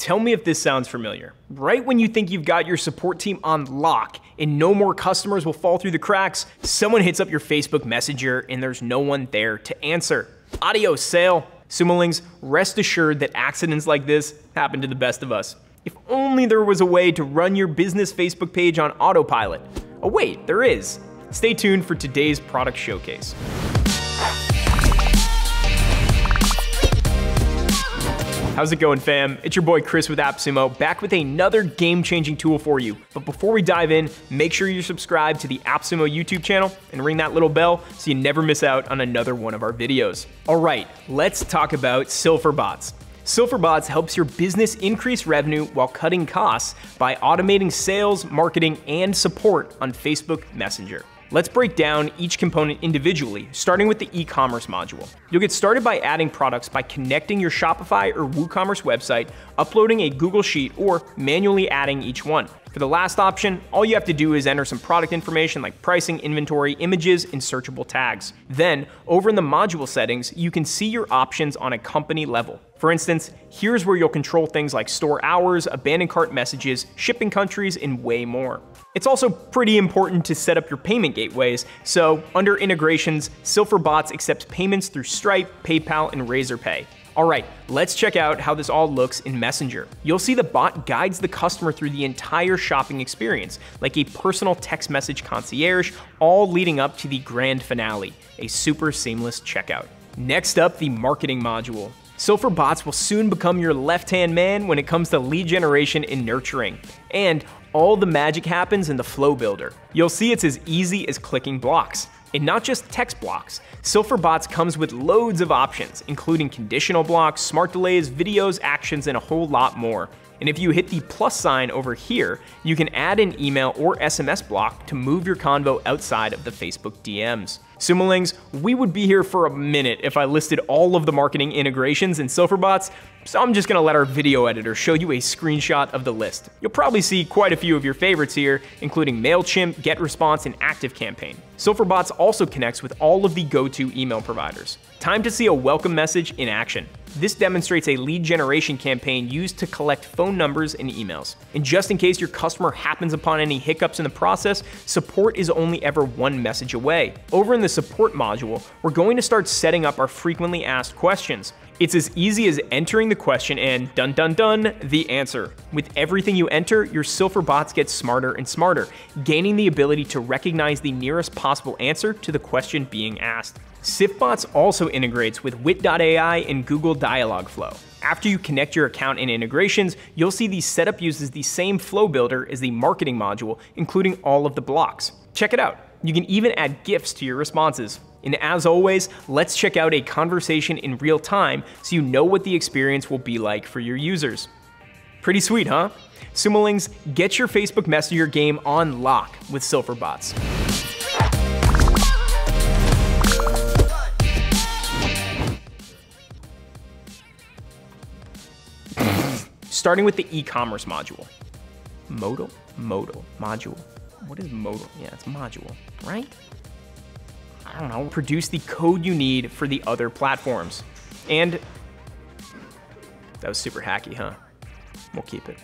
Tell me if this sounds familiar. Right when you think you've got your support team on lock and no more customers will fall through the cracks, someone hits up your Facebook Messenger and there's no one there to answer. Adios, sale. SumoLinks, rest assured that accidents like this happen to the best of us. If only there was a way to run your business Facebook page on autopilot. Oh wait, there is. Stay tuned for today's product showcase. How's it going, fam? It's your boy Chris with AppSumo, back with another game-changing tool for you. But before we dive in, make sure you're subscribed to the AppSumo YouTube channel and ring that little bell so you never miss out on another one of our videos. All right, let's talk about SilFer Bots. SilFer Bots helps your business increase revenue while cutting costs by automating sales, marketing, and support on Facebook Messenger. Let's break down each component individually, starting with the e-commerce module. You'll get started by adding products by connecting your Shopify or WooCommerce website, uploading a Google Sheet, or manually adding each one. For the last option, all you have to do is enter some product information like pricing, inventory, images, and searchable tags. Then, over in the module settings, you can see your options on a company level. For instance, here's where you'll control things like store hours, abandoned cart messages, shipping countries, and way more. It's also pretty important to set up your payment gateways, so under integrations, SilFer Bots accepts payments through Stripe, PayPal, and Razorpay. All right, let's check out how this all looks in Messenger. You'll see the bot guides the customer through the entire shopping experience, like a personal text message concierge, all leading up to the grand finale, a super seamless checkout. Next up, the marketing module. SilFer Bots will soon become your left-hand man when it comes to lead generation and nurturing. And all the magic happens in the flow builder. You'll see it's as easy as clicking blocks. And not just text blocks. SilFer Bots comes with loads of options, including conditional blocks, smart delays, videos, actions, and a whole lot more. And if you hit the plus sign over here, you can add an email or SMS block to move your convo outside of the Facebook DMs. SumoLinks, we would be here for a minute if I listed all of the marketing integrations in SilFer Bots, so I'm just gonna let our video editor show you a screenshot of the list. You'll probably see quite a few of your favorites here, including MailChimp, GetResponse, and ActiveCampaign. SilFer Bots also connects with all of the go-to email providers. Time to see a welcome message in action. This demonstrates a lead generation campaign used to collect phone numbers and emails. And just in case your customer happens upon any hiccups in the process, support is only ever one message away. Over in the support module, we're going to start setting up our frequently asked questions. It's as easy as entering the question and dun dun dun, the answer. With everything you enter, your SilFer Bots get smarter and smarter, gaining the ability to recognize the nearest possible answer to the question being asked. SilFerBots also integrates with wit.ai and Google Dialogflow. After you connect your account and integrations, you'll see the setup uses the same flow builder as the marketing module, including all of the blocks. Check it out. You can even add GIFs to your responses. And as always, let's check out a conversation in real time so you know what the experience will be like for your users. Pretty sweet, huh? SumoLinks, get your Facebook Messenger game on lock with SilFer Bots. Starting with the e-commerce module. Module. What is modal? Yeah, it's module, right? I don't know. Produce the code you need for the other platforms. And that was super hacky, huh? We'll keep it.